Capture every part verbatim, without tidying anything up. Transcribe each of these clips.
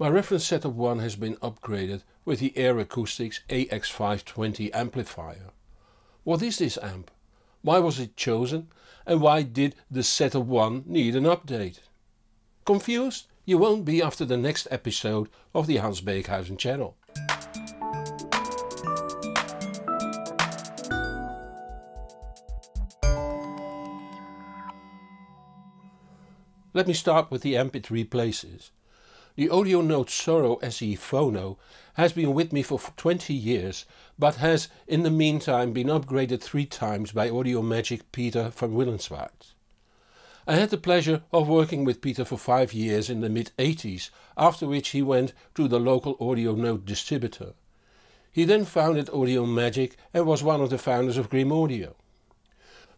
My reference setup one has been upgraded with the Ayre Acoustics A X five Twenty amplifier. What is this amp? Why was it chosen? And why did the setup one need an update? Confused? You won't be after the next episode of the Hans Beekhuizen channel. Let me start with the amp it replaces. The AudioNote Soro S E Phono has been with me for twenty years, but has in the meantime been upgraded three times by AudioMagic Peter van Willenswart. I had the pleasure of working with Peter for five years in the mid eighties, after which he went to the local AudioNote distributor. He then founded AudioMagic and was one of the founders of Grim Audio.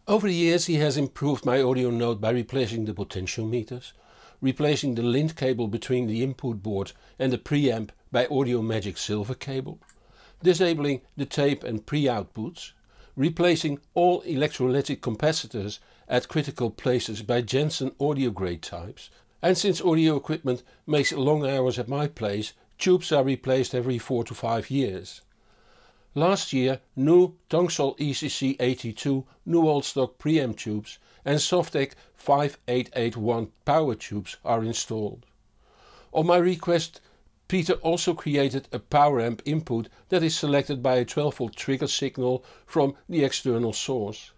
Over the years he has improved my AudioNote by replacing the potentiometers, replacing the lint cable between the input board and the preamp by AudioMagic silver cable, disabling the tape and pre-outputs, replacing all electrolytic capacitors at critical places by Jensen audio grade types, and since audio equipment makes long hours at my place, tubes are replaced every four to five years. Last year, new Tongsol E C C eighty-two new old stock preamp tubes and Softec five eight eight one power tubes are installed. On my request, Peter also created a power amp input that is selected by a twelve volt trigger signal from the external source.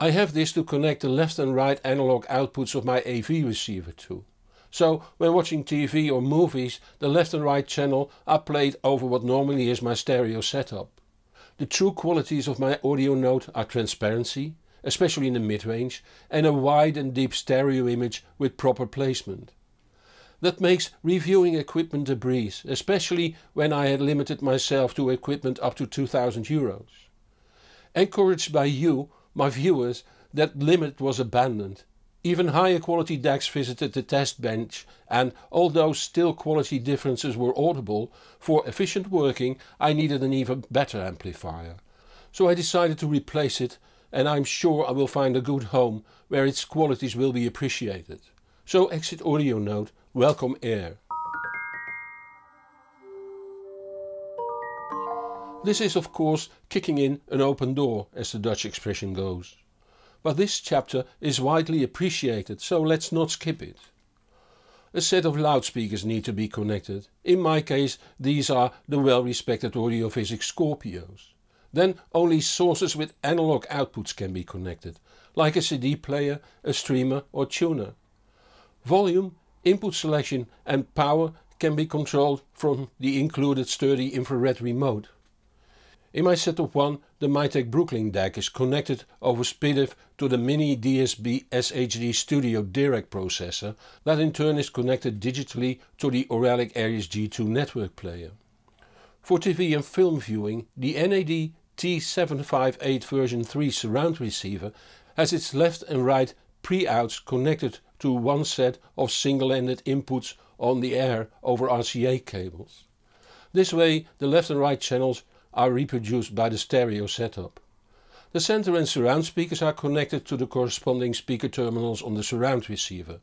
I have this to connect the left and right analog outputs of my A V receiver to. So, when watching T V or movies, the left and right channel are played over what normally is my stereo setup. The true qualities of my AudioNote are transparency, especially in the mid-range, and a wide and deep stereo image with proper placement. That makes reviewing equipment a breeze, especially when I had limited myself to equipment up to two thousand euros. Encouraged by you, my viewers, that limit was abandoned. Even higher quality D A Cs visited the test bench, and although still quality differences were audible, for efficient working I needed an even better amplifier. So I decided to replace it, and I'm sure I will find a good home where its qualities will be appreciated. So exit AudioNote, welcome Ayre. This is of course kicking in an open door, as the Dutch expression goes. But this chapter is widely appreciated, so let's not skip it. A set of loudspeakers need to be connected. In my case, these are the well-respected Audio Physics Scorpios. Then only sources with analog outputs can be connected, like a C D player, a streamer or tuner. Volume, input selection and power can be controlled from the included sturdy infrared remote. In my setup one, the Mytek Brooklyn D A C is connected over S P D I F to the Mini D S B S H D Studio Dirac processor, that in turn is connected digitally to the Auralic Aries G two network player. For T V and film viewing, the N A D T seven five eight version three surround receiver has its left and right pre-outs connected to one set of single-ended inputs on the air over R C A cables. This way, the left and right channels are reproduced by the stereo setup. The center and surround speakers are connected to the corresponding speaker terminals on the surround receiver.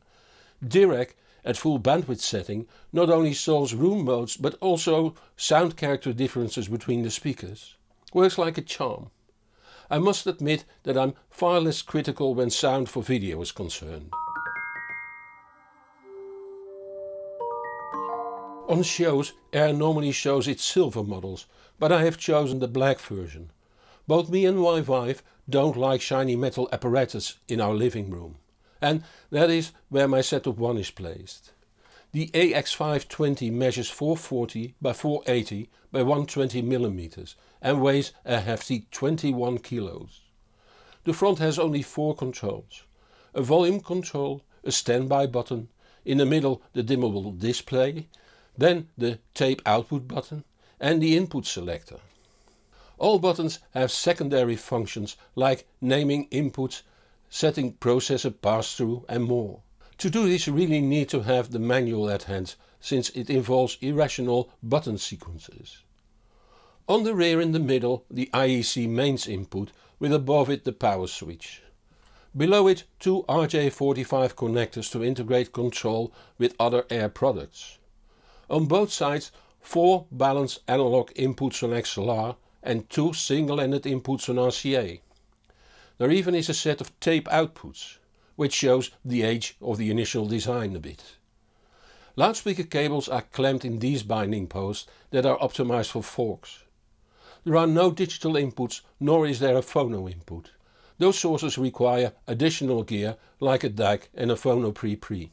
Dirac, at full bandwidth setting, not only solves room modes but also sound character differences between the speakers. Works like a charm. I must admit that I'm far less critical when sound for video is concerned. On shows, Ayre normally shows its silver models, but I have chosen the black version. Both me and my wife don't like shiny metal apparatus in our living room. And that is where my setup one is placed. The A X five Twenty measures four forty by four eighty by one twenty millimeters and weighs a hefty twenty-one kilos. The front has only four controls. A volume control, a standby button, in the middle the dimmable display, then the tape output button and the input selector. All buttons have secondary functions like naming inputs, setting processor pass-through and more. To do this you really need to have the manual at hand, since it involves irrational button sequences. On the rear in the middle the I E C mains input, with above it the power switch. Below it two R J forty-five connectors to integrate control with other Ayre products. on both sides four balanced analog inputs on X L R and two single-ended inputs on R C A. There even is a set of tape outputs, which shows the age of the initial design a bit. Loudspeaker cables are clamped in these binding posts that are optimized for forks. There are no digital inputs, nor is there a phono input. Those sources require additional gear like a D A C and a phono pre-pre.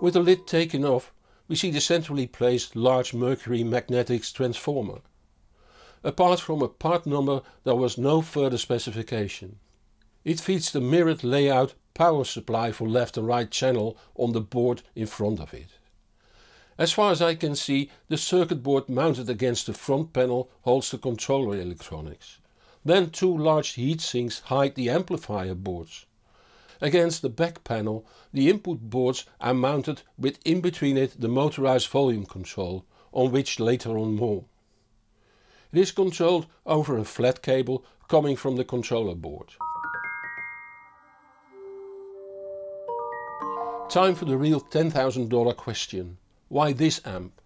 With the lid taken off, we see the centrally placed large mercury magnetics transformer. Apart from a part number, there was no further specification. It feeds the mirrored layout power supply for left and right channel on the board in front of it. As far as I can see, the circuit board mounted against the front panel holds the controller electronics. Then two large heat sinks hide the amplifier boards. Against the back panel, the input boards are mounted with in between it the motorized volume control, on which later on more. It is controlled over a flat cable coming from the controller board. Time for the real ten thousand dollar question. Why this amp?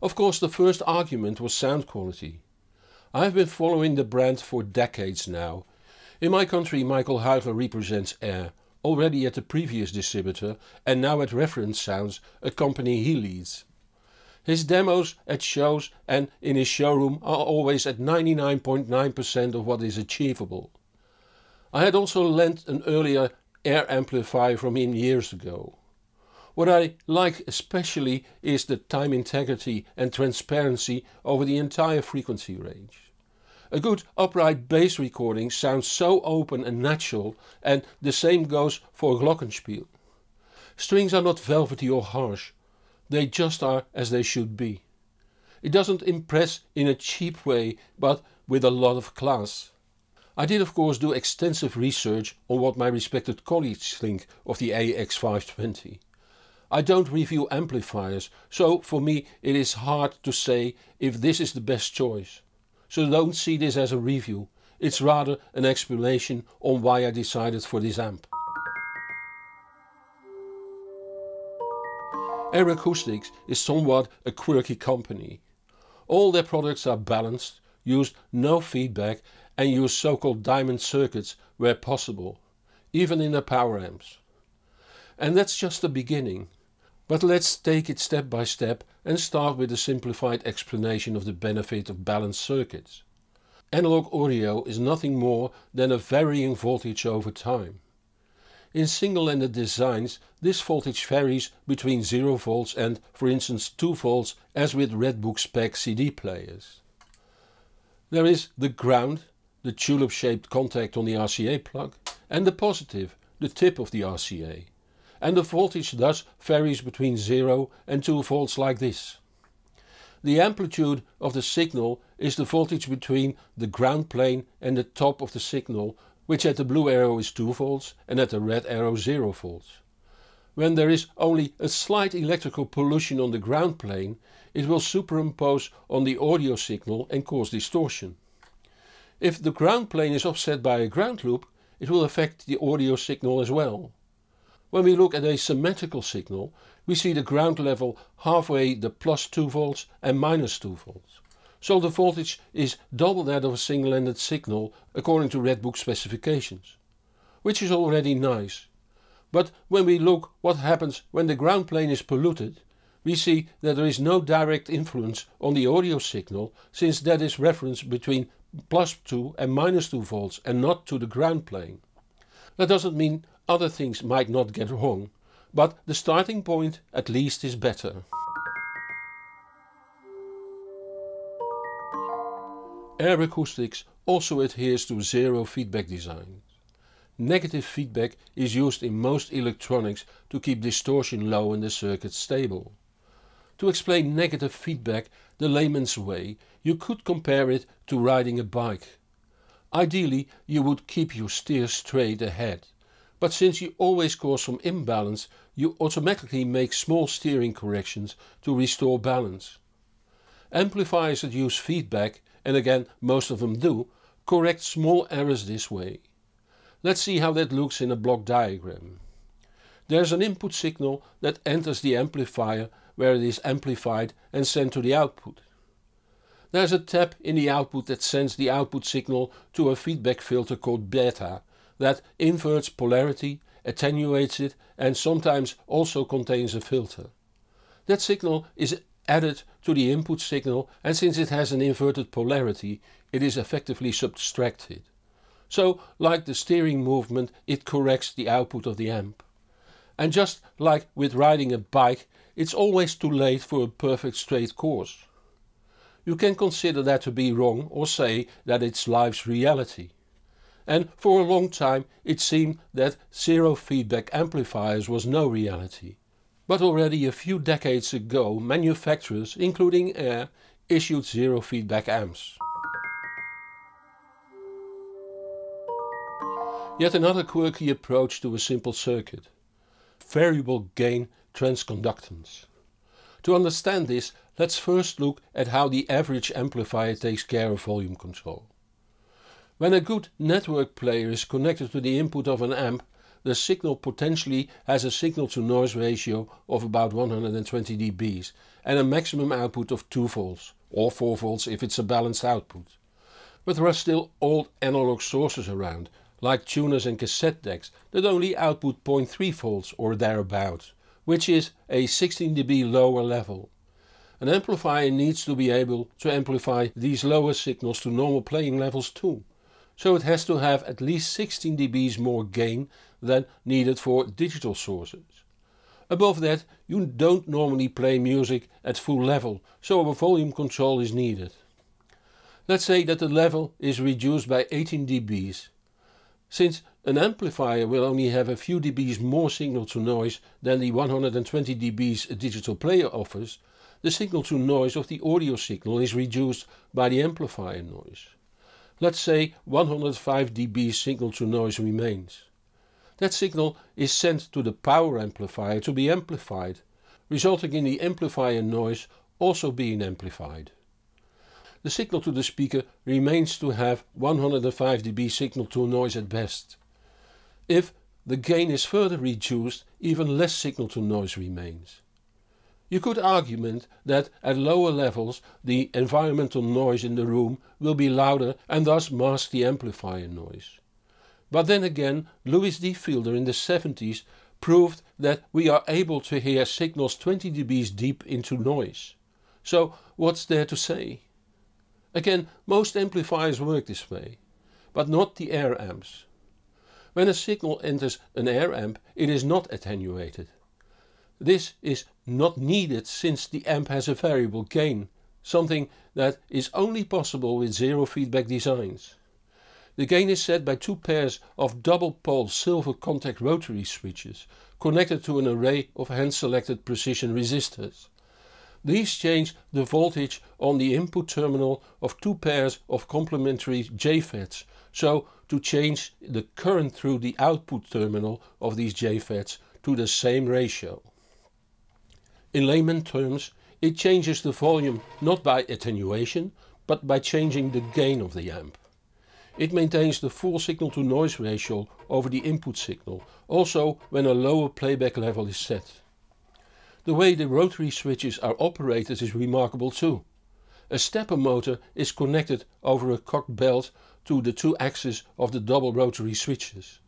Of course, the first argument was sound quality. I have been following the brand for decades now. In my country, Michael Heiser represents Ayre, already at the previous distributor and now at Reference Sounds, a company he leads. His demos at shows and in his showroom are always at ninety-nine point nine percent of what is achievable. I had also lent an earlier Ayre amplifier from him years ago. What I like especially is the time integrity and transparency over the entire frequency range. A good upright bass recording sounds so open and natural, and the same goes for a glockenspiel. Strings are not velvety or harsh, they just are as they should be. It doesn't impress in a cheap way, but with a lot of class. I did of course do extensive research on what my respected colleagues think of the A X five twenty. I don't review amplifiers, so for me it is hard to say if this is the best choice. So don't see this as a review, it's rather an explanation on why I decided for this amp. Ayre Acoustics is somewhat a quirky company. All their products are balanced, use no feedback and use so-called diamond circuits where possible, even in their power amps. And that's just the beginning. But let's take it step by step and start with a simplified explanation of the benefit of balanced circuits. Analog audio is nothing more than a varying voltage over time. In single-ended designs this voltage varies between zero volts and, for instance, two volts as with Redbook spec C D players. There is the ground, the tulip-shaped contact on the R C A plug, and the positive, the tip of the R C A. And the voltage thus varies between zero and two volts like this. The amplitude of the signal is the voltage between the ground plane and the top of the signal, which at the blue arrow is two volts and at the red arrow zero volts. When there is only a slight electrical pollution on the ground plane, it will superimpose on the audio signal and cause distortion. If the ground plane is offset by a ground loop, it will affect the audio signal as well. When we look at a symmetrical signal, we see the ground level halfway the plus two volts and minus two volts. So the voltage is double that of a single-ended signal according to Redbook specifications. Which is already nice. But when we look what happens when the ground plane is polluted, we see that there is no direct influence on the audio signal, since that is referenced between plus two and minus two volts and not to the ground plane. That doesn't mean other things might not get wrong, but the starting point at least is better. Ayre Acoustics also adheres to zero feedback design. Negative feedback is used in most electronics to keep distortion low and the circuit stable. To explain negative feedback the layman's way, you could compare it to riding a bike. Ideally you would keep your steer straight ahead. But since you always cause some imbalance, you automatically make small steering corrections to restore balance. Amplifiers that use feedback, and again most of them do, correct small errors this way. Let's see how that looks in a block diagram. there's an input signal that enters the amplifier where it is amplified and sent to the output. There's a tab in the output that sends the output signal to a feedback filter called beta that inverts polarity, attenuates it and sometimes also contains a filter. That signal is added to the input signal, and since it has an inverted polarity, it is effectively subtracted. So, like the steering movement, it corrects the output of the amp. And just like with riding a bike, it's always too late for a perfect straight course. You can consider that to be wrong or say that it's life's reality. And for a long time it seemed that zero feedback amplifiers was no reality. But already a few decades ago manufacturers, including Ayre, issued zero feedback amps. Yet another quirky approach to a simple circuit. Variable gain transconductance. To understand this, let's first look at how the average amplifier takes care of volume control. When a good network player is connected to the input of an amp, the signal potentially has a signal-to-noise ratio of about one hundred twenty decibels and a maximum output of two volts, or four volts if it's a balanced output. But there are still old analog sources around, like tuners and cassette decks, that only output zero point three volts or thereabouts, which is a sixteen decibel lower level. An amplifier needs to be able to amplify these lower signals to normal playing levels too. So it has to have at least sixteen decibels more gain than needed for digital sources. Above that, you don't normally play music at full level, so a volume control is needed. Let's say that the level is reduced by eighteen decibels. Since an amplifier will only have a few dBs more signal to noise than the one hundred twenty decibels a digital player offers, the signal to noise of the audio signal is reduced by the amplifier noise. Let's say one hundred five decibels signal to noise remains. That signal is sent to the power amplifier to be amplified, resulting in the amplifier noise also being amplified. The signal to the speaker remains to have one hundred five decibels signal to noise at best. If the gain is further reduced, even less signal to noise remains. You could argue that at lower levels the environmental noise in the room will be louder and thus mask the amplifier noise. But then again, Louis D. Fielder in the seventies proved that we are able to hear signals twenty decibels deep into noise. So what's there to say? Again, most amplifiers work this way, but not the Ayre amps. When a signal enters an Ayre amp, it is not attenuated. This is not needed since the amp has a variable gain, something that is only possible with zero feedback designs. The gain is set by two pairs of double-pole silver contact rotary switches connected to an array of hand-selected precision resistors. These change the voltage on the input terminal of two pairs of complementary J FETs, so to change the current through the output terminal of these J FETs to the same ratio. In layman terms, it changes the volume not by attenuation, but by changing the gain of the amp. It maintains the full signal-to-noise ratio over the input signal, also when a lower playback level is set. The way the rotary switches are operated is remarkable too. A stepper motor is connected over a cocked belt to the two axes of the double rotary switches.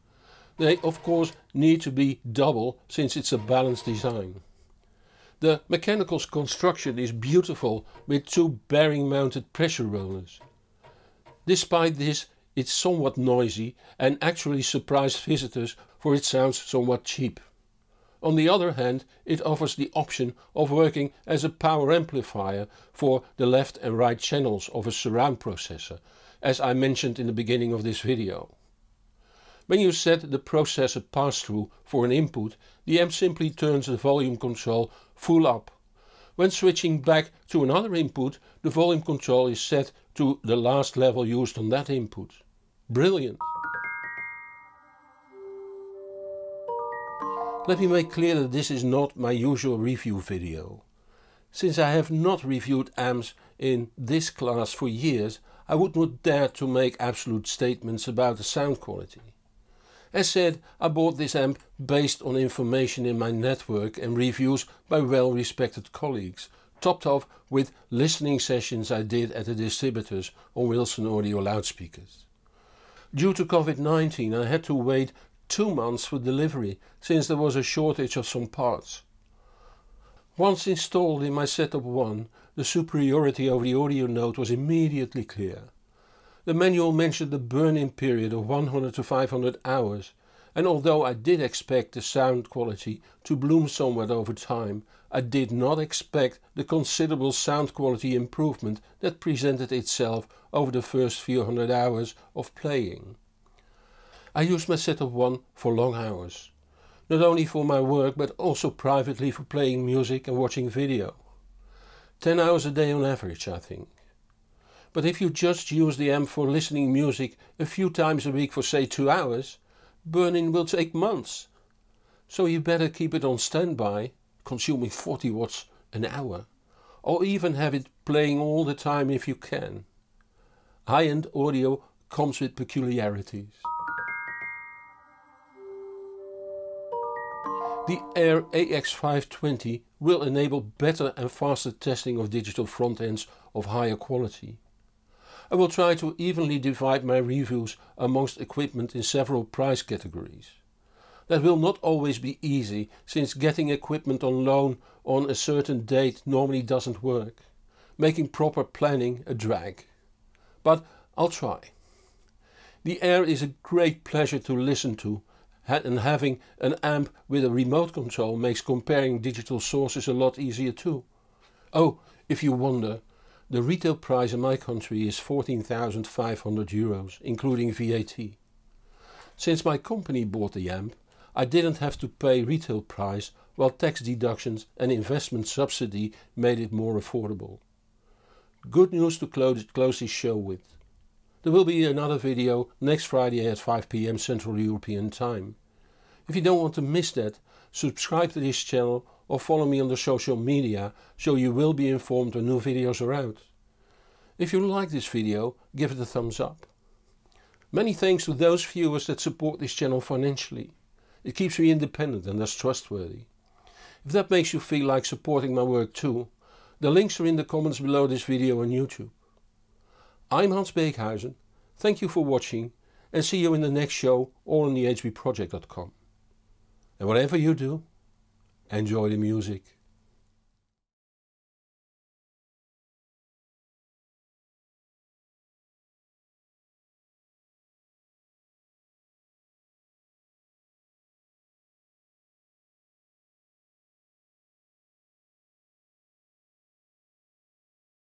They of course need to be double since it's a balanced design. The mechanical's construction is beautiful with two bearing mounted pressure rollers. Despite this, it's somewhat noisy and actually surprised visitors, for it sounds somewhat cheap. On the other hand, it offers the option of working as a power amplifier for the left and right channels of a surround processor, as I mentioned in the beginning of this video. When you set the processor pass-through for an input, the amp simply turns the volume control full up. When switching back to another input, the volume control is set to the last level used on that input. Brilliant! Let me make clear that this is not my usual review video. Since I have not reviewed amps in this class for years, I would not dare to make absolute statements about the sound quality. As said, I bought this amp based on information in my network and reviews by well-respected colleagues, topped off with listening sessions I did at the distributors on Wilson Audio loudspeakers. Due to COVID nineteen, I had to wait two months for delivery, since there was a shortage of some parts. Once installed in my setup one, the superiority over the AudioNote was immediately clear. The manual mentioned the burn-in period of one hundred to five hundred hours, and although I did expect the sound quality to bloom somewhat over time, I did not expect the considerable sound quality improvement that presented itself over the first few hundred hours of playing. I used my setup one for long hours, not only for my work but also privately for playing music and watching video. ten hours a day on average, I think. But if you just use the amp for listening music a few times a week for say two hours, burn-in will take months. So you better keep it on standby, consuming forty watts an hour, or even have it playing all the time if you can. High-end audio comes with peculiarities. The Ayre A X five Twenty will enable better and faster testing of digital front ends of higher quality. I will try to evenly divide my reviews amongst equipment in several price categories. That will not always be easy, since getting equipment on loan on a certain date normally doesn't work, making proper planning a drag. But I'll try. The Ayre is a great pleasure to listen to, and having an amp with a remote control makes comparing digital sources a lot easier too. Oh, if you wonder, the retail price in my country is fourteen thousand five hundred euros, including V A T. Since my company bought the amp, I didn't have to pay retail price, while tax deductions and investment subsidy made it more affordable. Good news to close, close this show with. There will be another video next Friday at five p m Central European Time. If you don't want to miss that, subscribe to this channel or follow me on the social media, so you will be informed when new videos are out. If you like this video, give it a thumbs up. Many thanks to those viewers that support this channel financially. It keeps me independent and thus trustworthy. If that makes you feel like supporting my work too, the links are in the comments below this video on YouTube. I'm Hans Beekhuizen, thank you for watching, and see you in the next show or on the H B project dot com. And whatever you do, enjoy the music.